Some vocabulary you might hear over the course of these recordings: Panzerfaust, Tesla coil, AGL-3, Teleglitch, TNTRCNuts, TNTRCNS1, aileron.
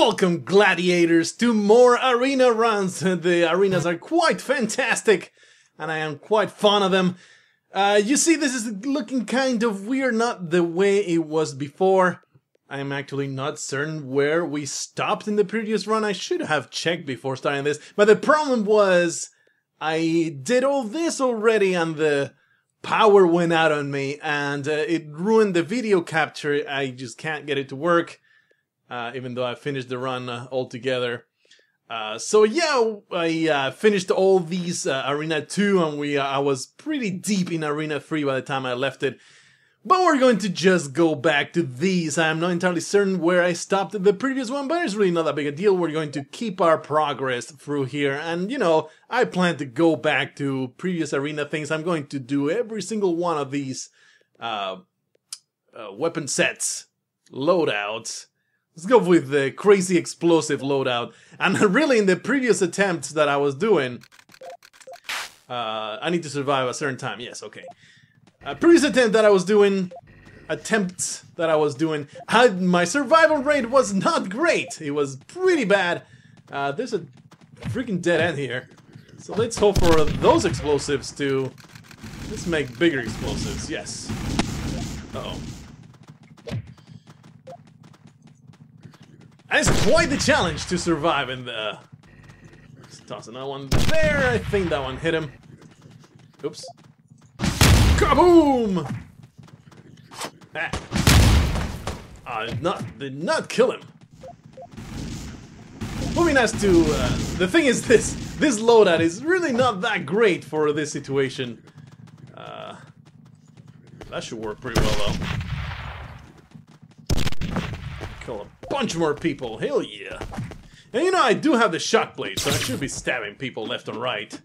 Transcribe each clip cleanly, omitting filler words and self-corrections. Welcome, gladiators, to more arena runs. The arenas are quite fantastic, and I am quite fond of them. You see, this is looking kind of weird, not the way it was before. I am actually not certain where we stopped in the previous run. I should have checked before starting this, but the problem was I did all this already and the power went out on me, and it ruined the video capture. I just can't get it to work, even though I finished the run altogether. So yeah, I finished all these Arena 2, and I was pretty deep in Arena 3 by the time I left it. But we're going to just go back to these. I'm not entirely certain where I stopped at the previous one, but it's really not that big a deal. We're going to keep our progress through here. And, you know, I plan to go back to previous arena things. I'm going to do every single one of these weapon sets, loadouts. Let's go with the crazy explosive loadout. And really, in the previous attempt that I was doing, I need to survive a certain time. Yes, okay. Previous attempts that I was doing, my survival rate was not great. It was pretty bad. There's a freaking dead end here. So let's hope for those explosives to... Let's make bigger explosives, yes. Uh-oh. And it's quite the challenge to survive in the... Let's toss another one there. I think that one hit him. Oops. Kaboom! Did not kill him. Moving us to the thing is this loadout is really not that great for this situation. That should work pretty well though. Kill a bunch more people. Hell yeah! And you know I do have the shock blade, so I should be stabbing people left and right.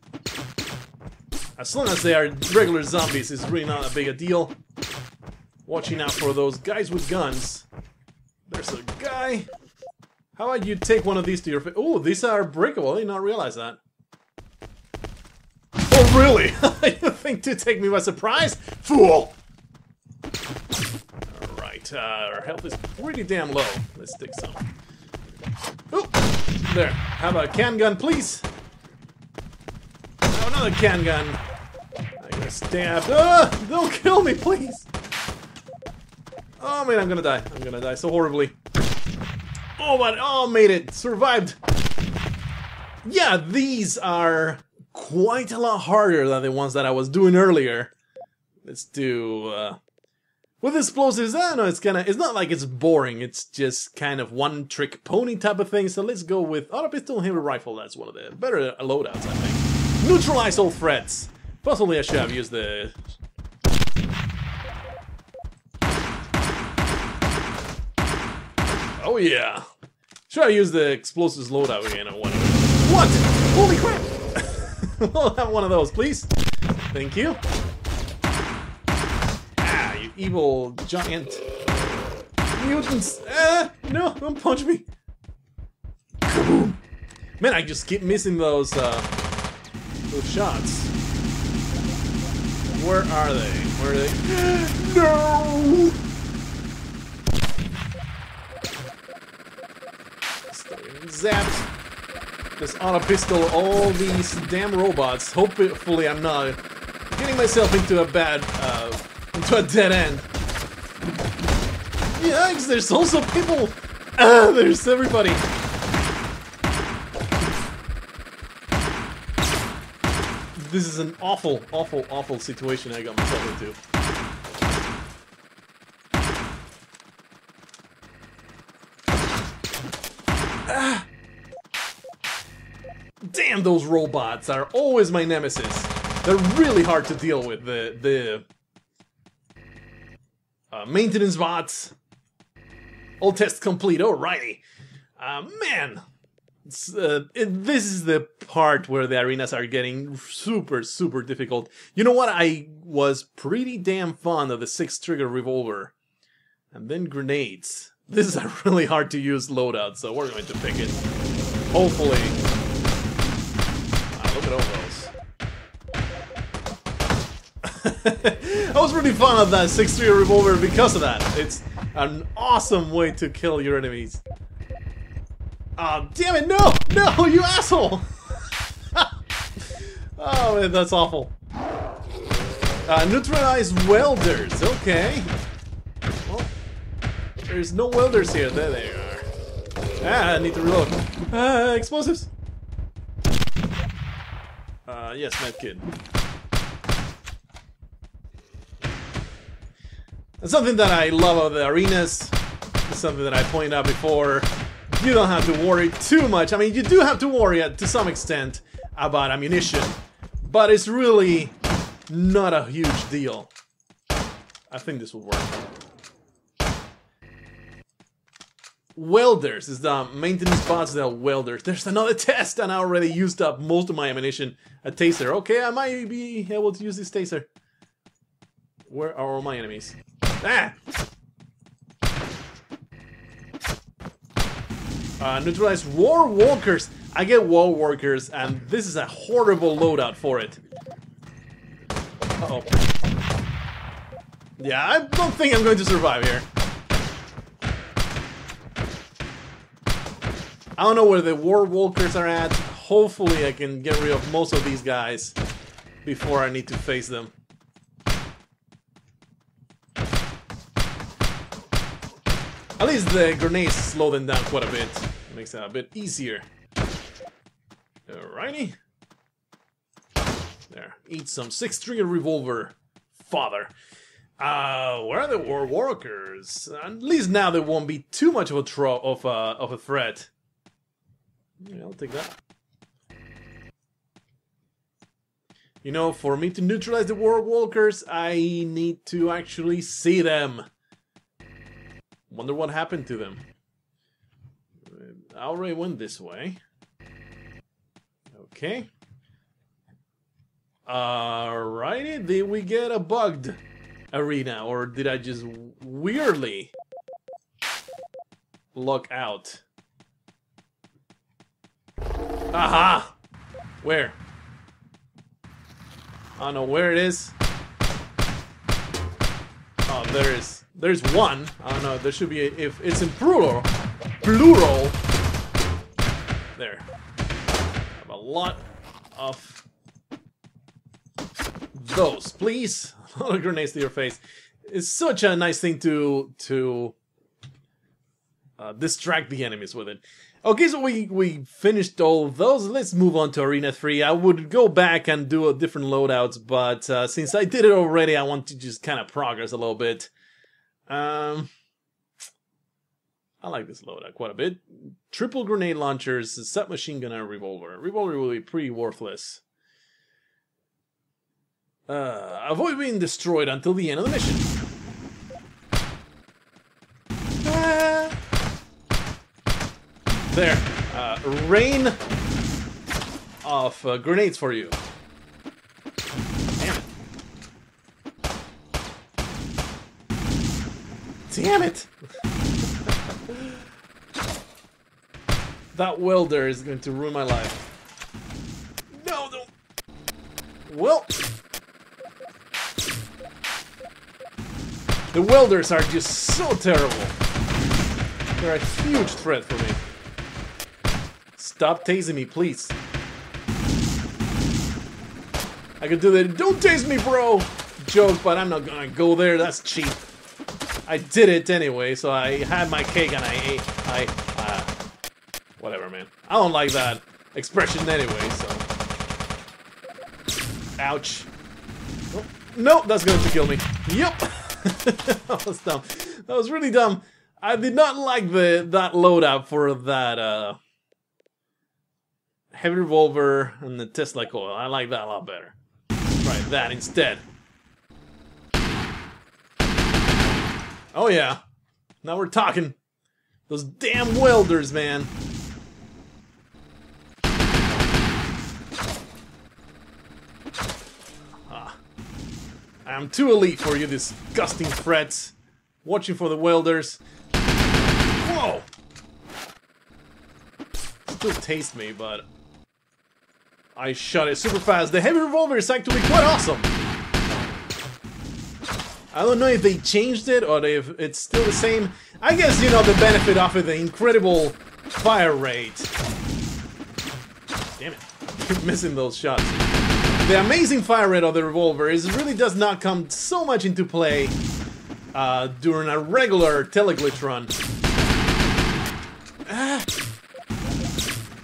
As long as they are regular zombies, it's really not a big a deal. Watching out for those guys with guns. There's a guy. How about you take one of these to your face? Oh, these are breakable. I did not realize that. Oh, really? You think to take me by surprise? Fool! Alright, our health is pretty damn low. Let's take some. Oh! There. How about a can gun, please? Another can gun. I got stabbed. Don't kill me, please. Oh man, I'm gonna die. I'm gonna die so horribly. Oh, but oh, made it. Survived. Yeah, these are quite a lot harder than the ones that I was doing earlier. Let's do with explosives. I don't know. It's not like it's boring. It's just kind of one trick pony type of thing. So let's go with auto pistol and heavy rifle. That's one of the better loadouts, I think. Neutralize all threats. Possibly I should have used the... Oh yeah. Should I use the explosives loadout again or whatever? What? Holy crap! I'll have one of those, please. Thank you. Ah, you evil giant mutants. No, don't punch me. Kaboom. Man, I just keep missing those shots. Where are they? Where are they? No! Zapped. This auto pistol, all these damn robots. Hopefully, I'm not getting myself into a into a dead end. Yikes! There's also people. There's everybody. This is an awful, awful, awful situation I got myself into. Ah. Damn, those robots are always my nemesis. They're really hard to deal with. The maintenance bots. All tests complete. Alrighty. Man. This is the part where the arenas are getting super, super difficult. You know what? I was pretty damn fond of the 6-trigger revolver. And then grenades. This is a really hard to use loadout, so we're going to pick it. Hopefully. Wow, look at all those. I was pretty fond of that 6-trigger revolver because of that. It's an awesome way to kill your enemies. Oh, damn it, no! No, you asshole! Oh, man, that's awful. Neutralize welders, okay. Well, there's no welders here, there they are. Ah, I need to reload. Explosives! Yes, medkit. Something that I love about the arenas, something that I pointed out before, you don't have to worry too much. I mean, you do have to worry to some extent about ammunition, but it's really not a huge deal. I think this will work. Welders is the maintenance bots that are welders. There's another test and I already used up most of my ammunition. A taser. Okay, I might be able to use this taser. Where are all my enemies? Ah! Neutralize war walkers. I get war walkers and this is a horrible loadout for it. Uh-oh. Yeah, I don't think I'm going to survive here. I don't know where the war walkers are at. Hopefully I can get rid of most of these guys before I need to face them. At least the grenades slow them down quite a bit. It makes it a bit easier. Alrighty. There. Eat some six-trigger revolver, father. Where are the war walkers? At least now there won't be too much of a threat. Yeah, I'll take that. You know, for me to neutralize the war walkers, I need to actually see them. Wonder what happened to them. I already went this way. Okay. Alrighty, did we get a bugged arena, or did I just weirdly luck out? Aha! Where? I don't know where it is. Oh, there is. There's one. I don't know. There should be. If it's in plural. Plural. There. I have a lot of those, please. A lot of grenades to your face. It's such a nice thing to distract the enemies with it. Okay, so we finished all those. Let's move on to Arena 3. I would go back and do a different loadouts, but since I did it already, I want to just kind of progress a little bit. I like this loadout quite a bit. Triple grenade launchers, a submachine gun, and a revolver. Revolver will be pretty worthless. Avoid being destroyed until the end of the mission. Ah. There. Rain of grenades for you. Damn it! That welder is going to ruin my life. No, don't. Well, the welders are just so terrible. They're a huge threat for me. Stop tasing me, please. I could do that. Don't tase me, bro. Joke, but I'm not gonna go there. That's cheap. I did it anyway, so I had my cake and I ate. Whatever, man. I don't like that expression anyway, so. Ouch. Oh, no, that's going to kill me. Yep. That was dumb. That was really dumb. I did not like that loadout for that heavy revolver and the Tesla coil. I like that a lot better. Let's try that instead. Oh yeah, now we're talking. Those damn welders, man. Ah. I'm too elite for you disgusting threats. Watching for the welders. Whoa! Still taste me, but I shot it super fast. The heavy revolver is actually quite awesome. I don't know if they changed it or if it's still the same. I guess, you know, the benefit of the incredible Fire rate. Damn it. I keep missing those shots. The amazing fire rate of the revolver is really does not come so much into play during a regular Teleglitch run.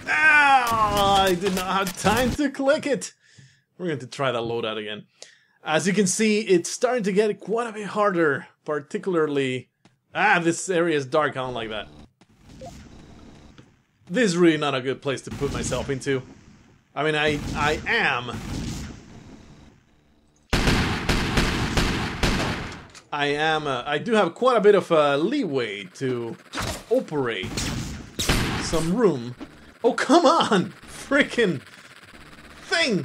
I did not have time to click it. We're going to try that loadout again. As you can see, it's starting to get quite a bit harder, particularly... this area is dark, I don't like that. This is really not a good place to put myself into. I mean, I am. I do have quite a bit of leeway to operate some room. Oh, come on! Freaking thing!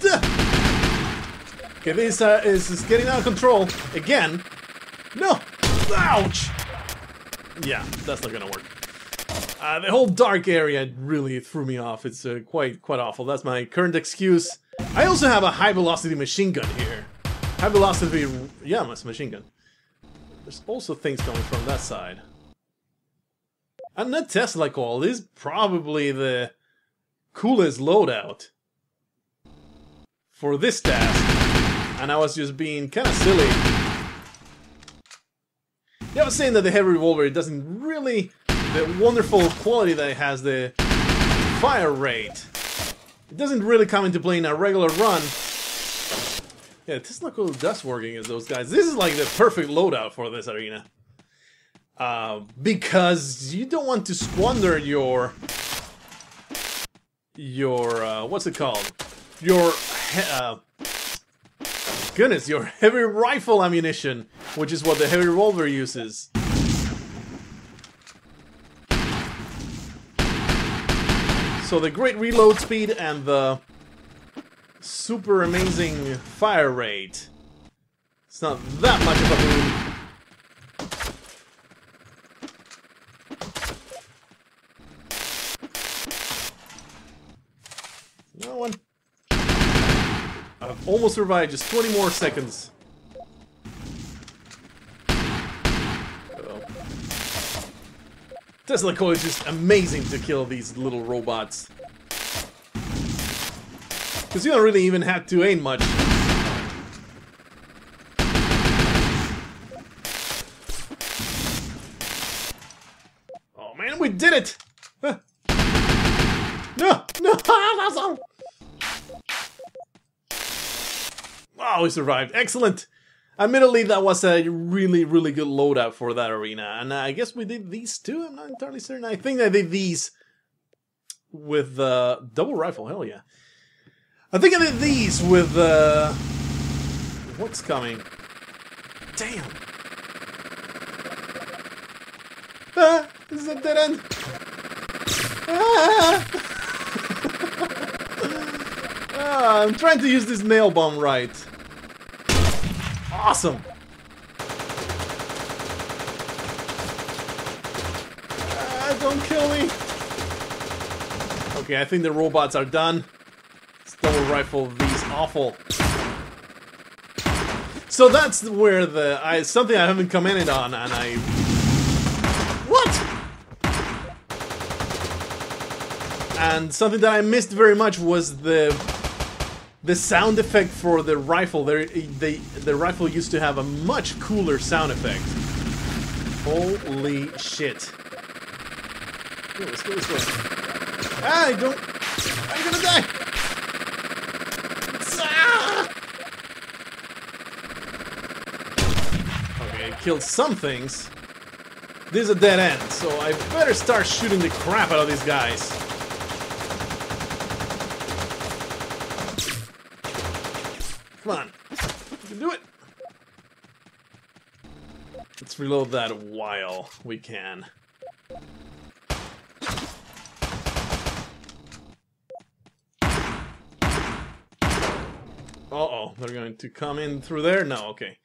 Duh. Okay, this is getting out of control again. No! Ouch! Yeah, that's not gonna work. The whole dark area really threw me off. It's quite awful. That's my current excuse. I also have a high-velocity machine gun here. High-velocity... yeah, that's a machine gun. There's also things coming from that side. And that Tesla coil is probably the coolest loadout for this task. And I was just being kind of silly. Yeah, I was saying that the heavy revolver, it doesn't really... the wonderful quality that it has, the fire rate, it doesn't really come into play in a regular run. Yeah, Tesla coil does work against those guys. This is like the perfect loadout for this arena. Because you don't want to squander your what's it called? Your, goodness, your heavy rifle ammunition, which is what the heavy revolver uses. So the great reload speed and the super amazing fire rate. It's not that much of a boon. No one. I've almost survived just 20 more seconds. Tesla coil is just amazing to kill these little robots. Because you don't really even have to aim much. Oh man, we did it! No! No! That's all! Wow, we survived. Excellent! Admittedly, that was a really good loadout for that arena, and I guess we did these two, I'm not entirely certain. I think I did these with the double rifle, hell yeah. I think I did these with what's coming? Damn! Ah! This is a dead end! Ah! Ah, I'm trying to use this nail bomb right. Awesome! Don't kill me! Okay, I think the robots are done. Let's double rifle these awful. So that's where the... something I haven't commented on, and I... What?! And something that I missed very much was the sound effect for the rifle. The rifle used to have a much cooler sound effect. Holy shit. Ooh, let's go this way. I don't... I'm gonna die! Ah! Okay, I killed some things. This is a dead end, so I better start shooting the crap out of these guys. Come on, we can do it! Let's reload that while we can. Uh-oh, they're going to come in through there? No, okay.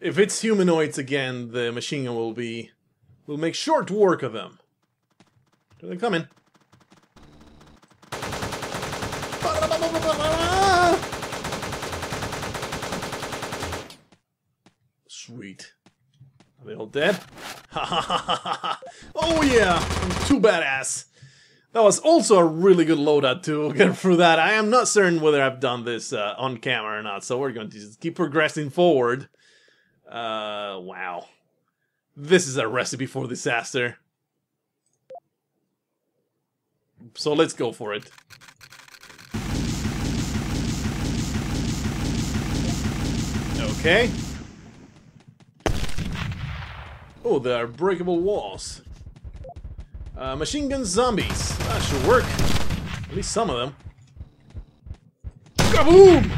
If it's humanoids again, the machine gun will make short work of them. They're coming. Sweet. Are they all dead? Oh yeah, I'm too badass. That was also a really good loadout to get through that. I am not certain whether I've done this on camera or not, so we're going to just keep progressing forward. Wow. This is a recipe for disaster. So let's go for it. Okay. Oh, there are breakable walls. Machine gun zombies. That should work. At least some of them. Kaboom!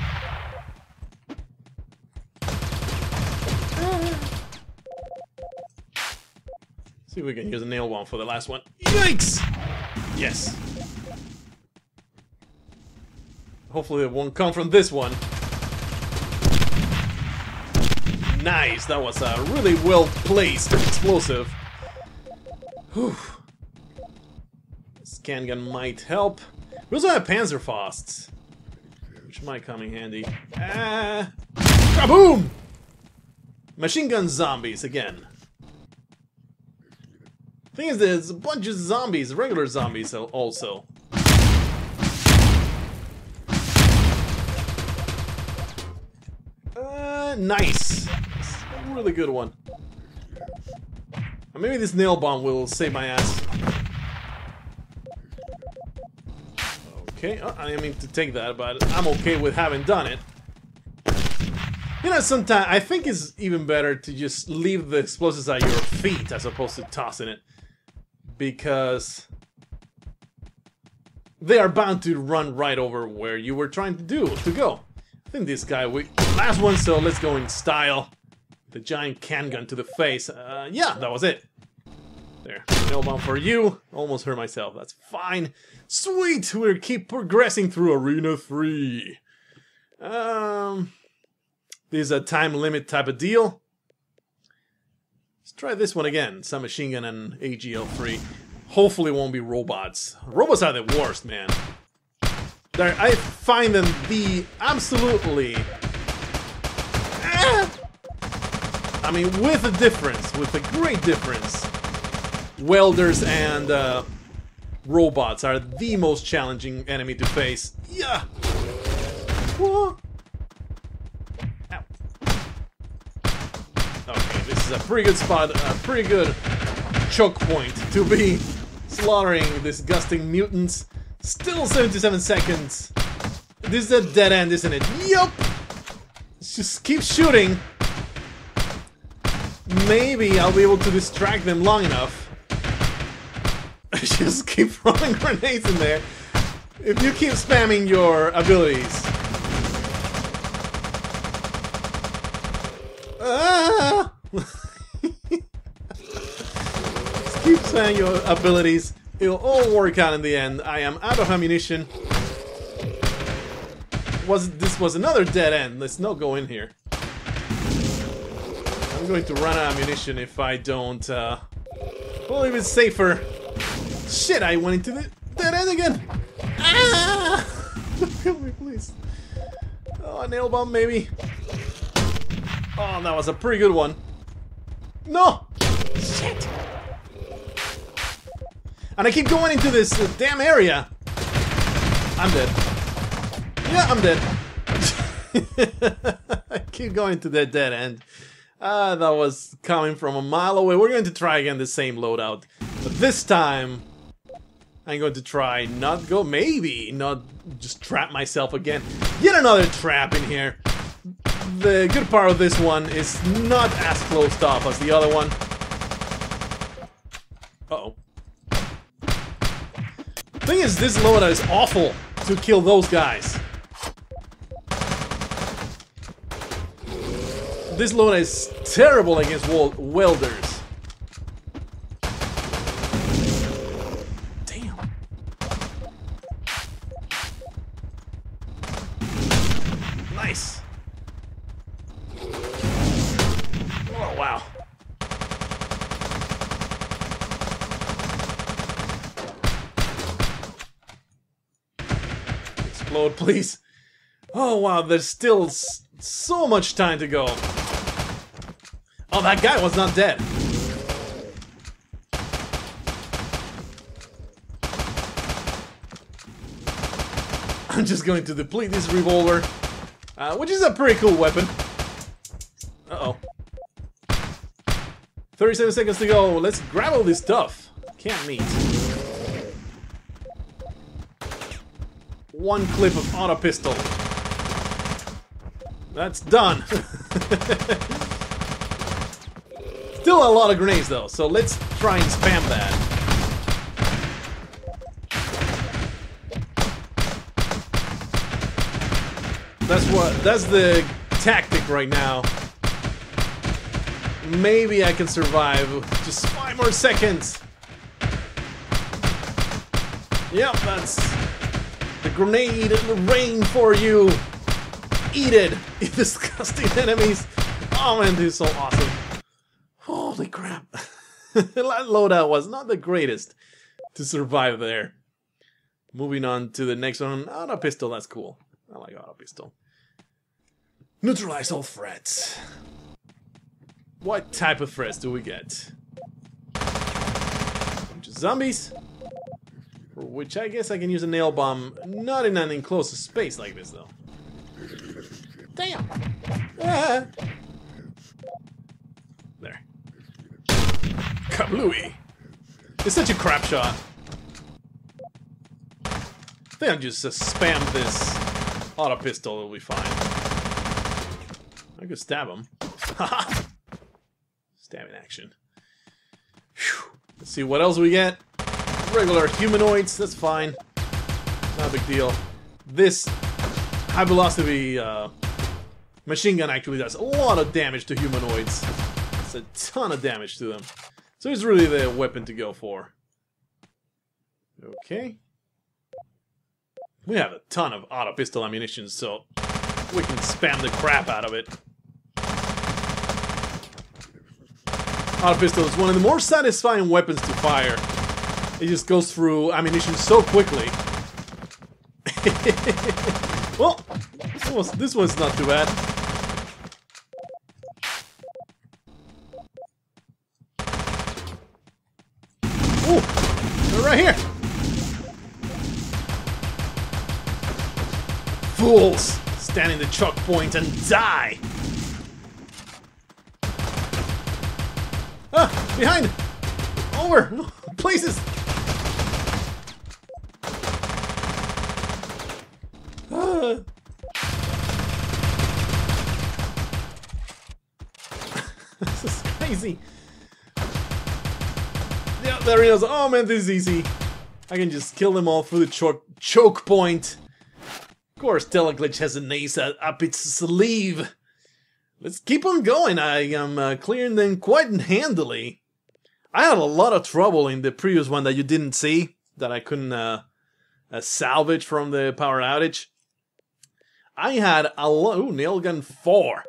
See if we can use a nail one for the last one. Yikes! Yes. Hopefully it won't come from this one. Nice, that was a really well-placed explosive. Whew. This can gun might help. We also have Panzerfausts, which might come in handy. Ah! Kaboom! Machine gun zombies again. Thing is, there's a bunch of zombies, regular zombies also. Nice. Really good one. Or maybe this nail bomb will save my ass. Okay, I didn't mean to take that, but I'm okay with having done it. You know, sometimes I think it's even better to just leave the explosives at your feet as opposed to tossing it, because they are bound to run right over where you were trying to go. I think this guy, last one, so let's go in style. The giant can gun to the face. Yeah, that was it. There, no bomb for you. Almost hurt myself, that's fine. Sweet, we'll keep progressing through Arena 3. This is a time limit type of deal. Let's try this one again. Some machine gun and AGL-3. Hopefully it won't be robots. Robots are the worst, man. There, I find them the absolutely... I mean, with a difference, with a great difference, welders and robots are the most challenging enemy to face. Yeah! Whoa. Ow. Okay, this is a pretty good spot, a pretty good choke point to be slaughtering disgusting mutants. Still 77 seconds. This is a dead end, isn't it? Yup! Let's just keep shooting. Maybe I'll be able to distract them long enough. I just keep throwing grenades in there. If you keep spamming your abilities. Ah! Just keep spamming your abilities. It'll all work out in the end. I am out of ammunition. This was another dead end. Let's not go in here. I'm going to run out of ammunition if I don't, well, even safer. Shit, I went into the dead end again! Ah! Help me, please. Oh, a nail bomb, maybe. Oh, that was a pretty good one. No! Shit! And I keep going into this damn area. I'm dead. Yeah, I'm dead. I keep going to that dead end. That was coming from a mile away. We're going to try again the same loadout. But this time, I'm going to try not go, maybe, not just trap myself again. Yet another trap in here. The good part of this one is not as closed off as the other one. Uh-oh. Thing is, this loadout is awful to kill those guys. This loadout is terrible against welders. Damn. Nice. Oh, wow. Explode, please. Oh, wow, there's still so much time to go. Oh, that guy was not dead. I'm just going to deplete this revolver, which is a pretty cool weapon. Uh-oh. 37 seconds to go. Let's grab all this stuff. Can't meet. One clip of auto pistol. That's done. Still a lot of grenades though, so let's try and spam that. That's the tactic right now. Maybe I can survive. Just 5 more seconds. Yep, that's the grenade rain for you. Eat it, you disgusting enemies. Oh man, this is so awesome. Holy crap. That loadout was not the greatest to survive there. Moving on to the next one. Auto pistol, that's cool. I like auto pistol. Neutralize all threats. What type of threats do we get? Bunch of zombies. For which I guess I can use a nail bomb. Not in an enclosed space like this though. Damn! Ah. There. Kablooey! It's such a crap shot. I think I'll just spam this. Auto pistol will be fine. I could stab him. Haha! Stabbing action. Whew. Let's see what else we get. Regular humanoids, that's fine. Not a big deal. This high velocity machine gun actually does a lot of damage to humanoids. It's a ton of damage to them. So it's really the weapon to go for. Okay. We have a ton of auto pistol ammunition, so we can spam the crap out of it. Auto pistol is one of the more satisfying weapons to fire. It just goes through ammunition so quickly. Well, this one's not too bad. Oh, they're right here. Fools! Stand in the choke point and die! Ah! Behind! Over! Places! Ah. This is crazy! Yeah, there he is. Oh man, this is easy. I can just kill them all through the choke point. Of course, Teleglitch has an ace up its sleeve. Let's keep on going. I am clearing them quite handily. I had a lot of trouble in the previous one that you didn't see, that I couldn't salvage from the power outage. I had a lot... Ooh, Nailgun 4.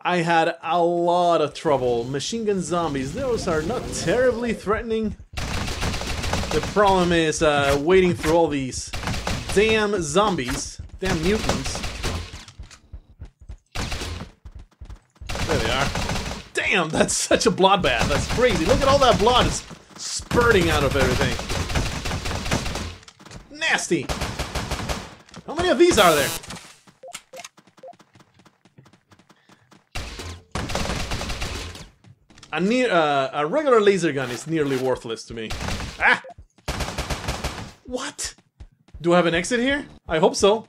I had a lot of trouble. Machine gun zombies, those are not terribly threatening. The problem is waiting for all these damn zombies. Damn mutants. There they are. Damn, that's such a bloodbath. That's crazy. Look at all that blood is spurting out of everything. Nasty. How many of these are there? A regular laser gun is nearly worthless to me. Ah! What? Do I have an exit here? I hope so.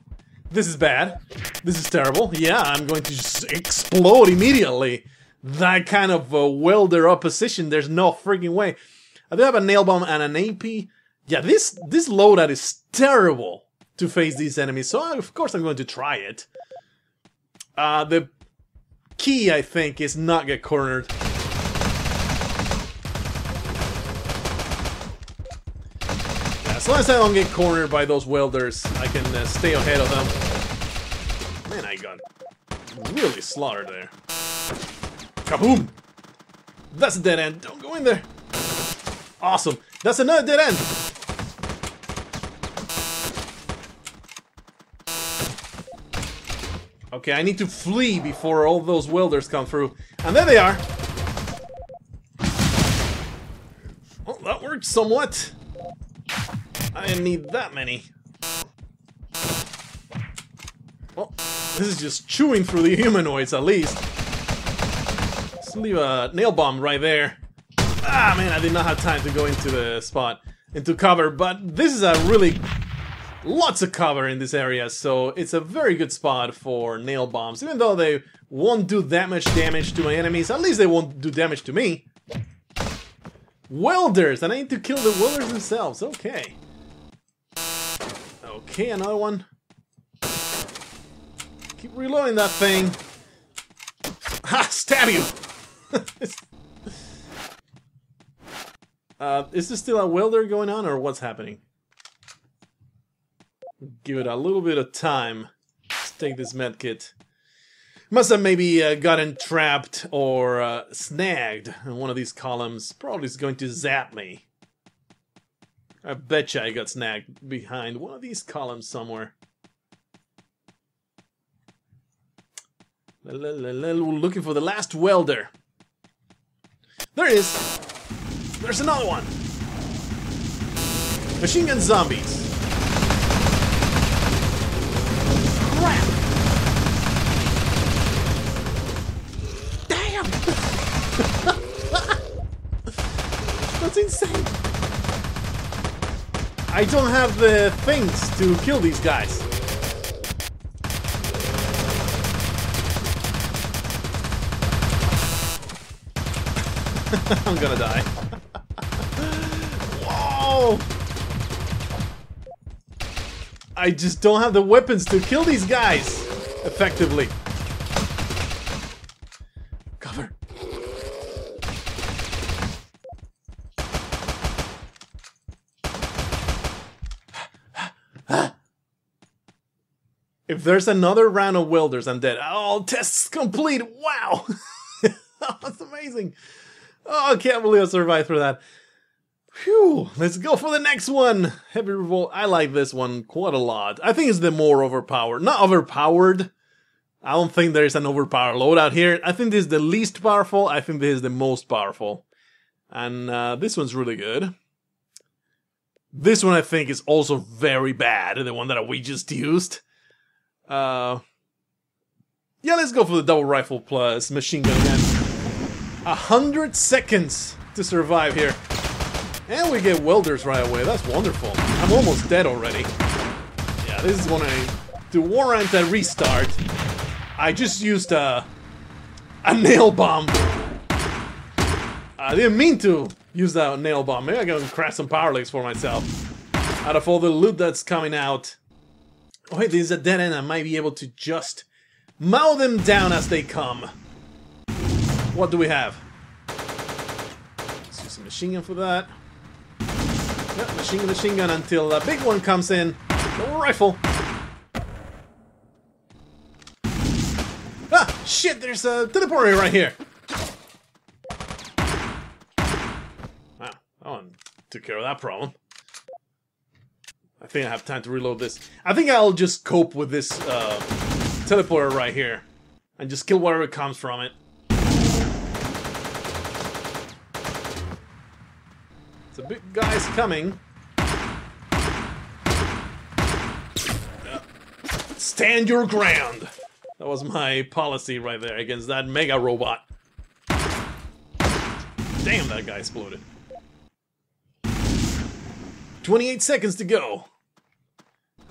This is bad. This is terrible. Yeah, I'm going to just explode immediately. That kind of welder opposition, there's no freaking way. I do have a nail bomb and an AP. Yeah, this loadout is terrible to face these enemies, so of course I'm going to try it. The key, I think, is not get cornered. As long as I don't get cornered by those welders, I can stay ahead of them. Man, I got really slaughtered there. Kaboom! That's a dead end. Don't go in there. Awesome. That's another dead end. Okay, I need to flee before all those welders come through. And there they are. Oh, that worked somewhat. I didn't need that many. This is just chewing through the humanoids, at least. Just leave a nail bomb right there. Ah, man, I did not have time to go into the spot, into cover, but this is a really... lots of cover in this area, so it's a very good spot for nail bombs. Even though they won't do that much damage to my enemies, at least they won't do damage to me. Welders, and I need to kill the welders themselves, okay. Okay, another one. Keep reloading that thing. Ha! Stab you! Is there still a welder going on, or what's happening? Give it a little bit of time. Let's take this medkit. Must have maybe gotten trapped or snagged in one of these columns. Probably is going to zap me. I betcha I got snagged behind one of these columns somewhere. Looking for the last welder. There it is. There's another one. Machine gun zombies. Crap. Damn. That's insane. I don't have the things to kill these guys. I'm gonna die. Whoa! I just don't have the weapons to kill these guys effectively. Cover. If there's another round of welders, I'm dead. Oh, tests complete! Wow! That's amazing. Oh, I can't believe I survived through that. Phew, let's go for the next one. Heavy Revolt. I like this one quite a lot. I think it's the more overpowered. Not overpowered. I don't think there is an overpowered loadout here. I think this is the least powerful. I think this is the most powerful. And this one's really good. This one I think is also very bad. The one that we just used. Yeah, let's go for the double rifle plus machine gun again. 100 seconds to survive here. And we get welders right away. That's wonderful. I'm almost dead already. Yeah, this is when to warrant a restart. I just used a nail bomb. I didn't mean to use that nail bomb. Maybe I can craft some power legs for myself. Out of all the loot that's coming out. Oh, wait, this is a dead end. I might be able to just mow them down as they come. What do we have? Let's use a machine gun for that. Yep, machine gun until a big one comes in. The rifle. Ah, shit, there's a teleporter right here. Wow, that one took care of that problem. I think I have time to reload this. I think I'll just cope with this teleporter right here. And just kill whatever comes from it. The big guy's coming. Stand your ground. That was my policy right there against that mega robot. Damn, that guy exploded. 28 seconds to go.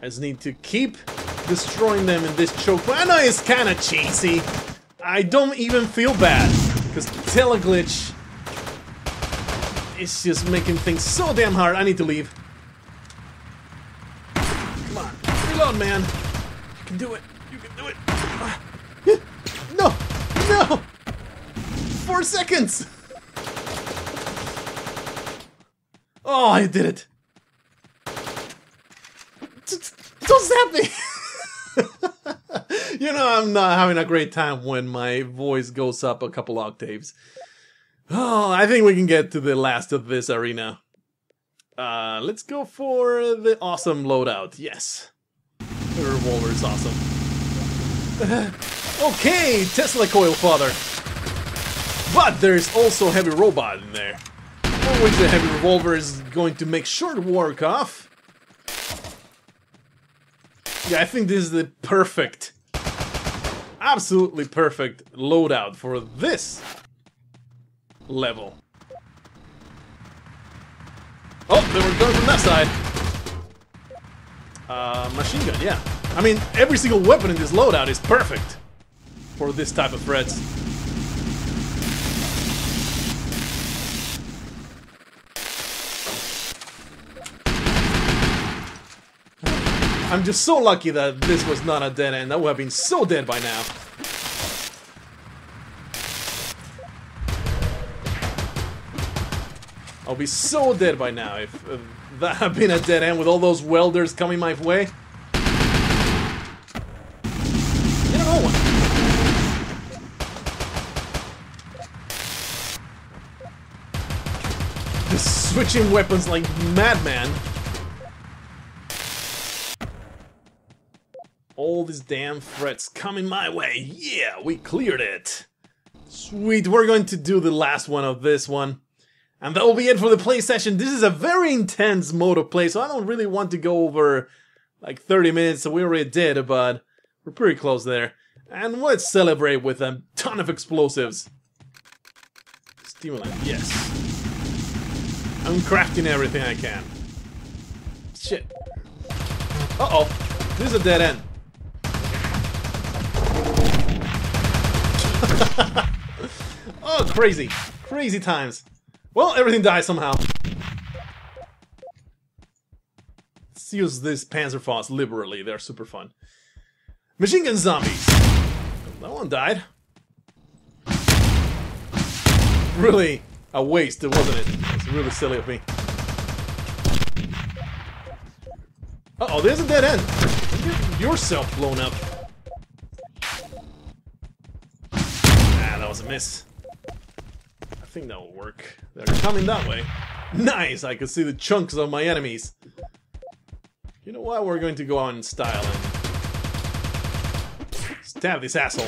I just need to keep destroying them in this choke. I know it's kind of cheesy. I don't even feel bad because Teleglitch. It's just making things so damn hard. I need to leave. Come on. Reload, man. You can do it. You can do it. No. No. 4 seconds. Oh, I did it. Don't zap me. You know, I'm not having a great time when my voice goes up a couple octaves. Oh, I think we can get to the last of this arena. Let's go for the awesome loadout. Yes. The revolver is awesome. Okay, Tesla coil father. But there's also heavy robot in there. For which the heavy revolver is going to make short work off. Yeah, I think this is the perfect absolutely perfect loadout for this level. Oh, there were guns on that side. Machine gun, yeah. I mean, every single weapon in this loadout is perfect for this type of threats. I'm just so lucky that this was not a dead end. I would have been so dead by now. I'll be so dead by now if that had been a dead end with all those welders coming my way. Get another one. Just switching weapons like madman. All these damn threats coming my way. Yeah, we cleared it. Sweet, we're going to do the last one of this one. And that will be it for the play session. This is a very intense mode of play, so I don't really want to go over like 30 minutes, so we already did, but we're pretty close there. And let's celebrate with a ton of explosives. Stimulant, yes. I'm crafting everything I can. Shit. Uh-oh, this is a dead end. Oh, crazy. Crazy times. Well, everything dies somehow. Let's use this Panzerfaust liberally. They're super fun. Machine gun zombies. That one died. Really a waste, wasn't it? It's really silly of me. Uh-oh, there's a dead end. Get yourself blown up. Was a miss. I think that will work. They're coming that way. Nice! I can see the chunks of my enemies. You know what? We're going to go on in style and stab this asshole.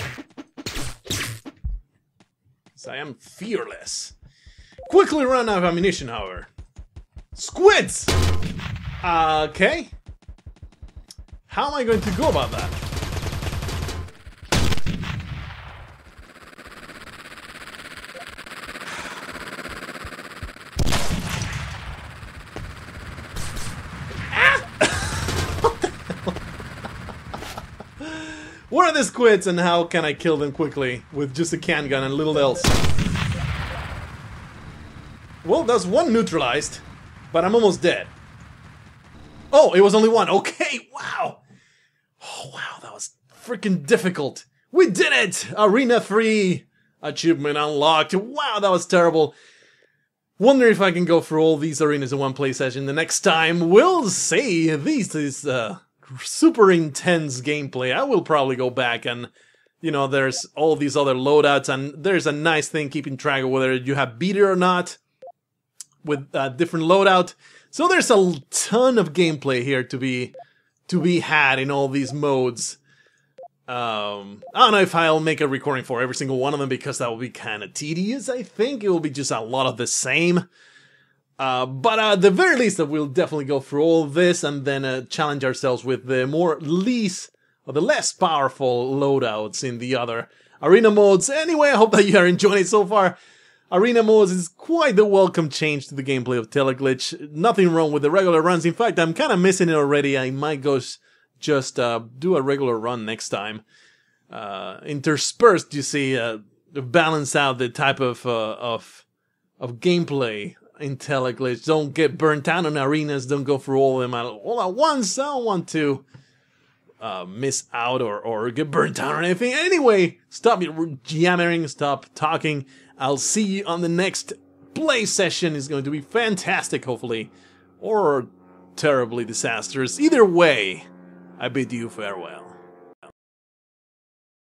So I am fearless. Quickly run out of ammunition, however. Squids! Okay. How am I going to go about that? Where are the squids and how can I kill them quickly with just a can gun and little else? Well, that's one neutralized, but I'm almost dead. Oh, it was only one. Okay, wow. Oh, wow, that was freaking difficult. We did it! Arena 3 achievement unlocked. Wow, that was terrible. Wonder if I can go through all these arenas in one play session. The next time we'll see. This is super intense gameplay. I will probably go back and, you know, there's all these other loadouts and there's a nice thing keeping track of whether you have beat it or not with a different loadout. So there's a ton of gameplay here to be had in all these modes. I don't know if I'll make a recording for every single one of them because that will be kind of tedious, I think. It will be just a lot of the same. But at the very least, we'll definitely go through all this and then challenge ourselves with the less powerful loadouts in the other arena modes. Anyway, I hope that you are enjoying it so far. Arena modes is quite the welcome change to the gameplay of Teleglitch. Nothing wrong with the regular runs. In fact, I'm kind of missing it already. I might go just do a regular run next time. Interspersed, you see, balance out the type of gameplay. In Teleglitch, don't get burnt out on arenas, don't go through all of them all at once. I don't want to miss out or get burnt out on anything. Anyway, stop yammering, stop talking. I'll see you on the next play session. It's going to be fantastic, hopefully, or terribly disastrous. Either way, I bid you farewell.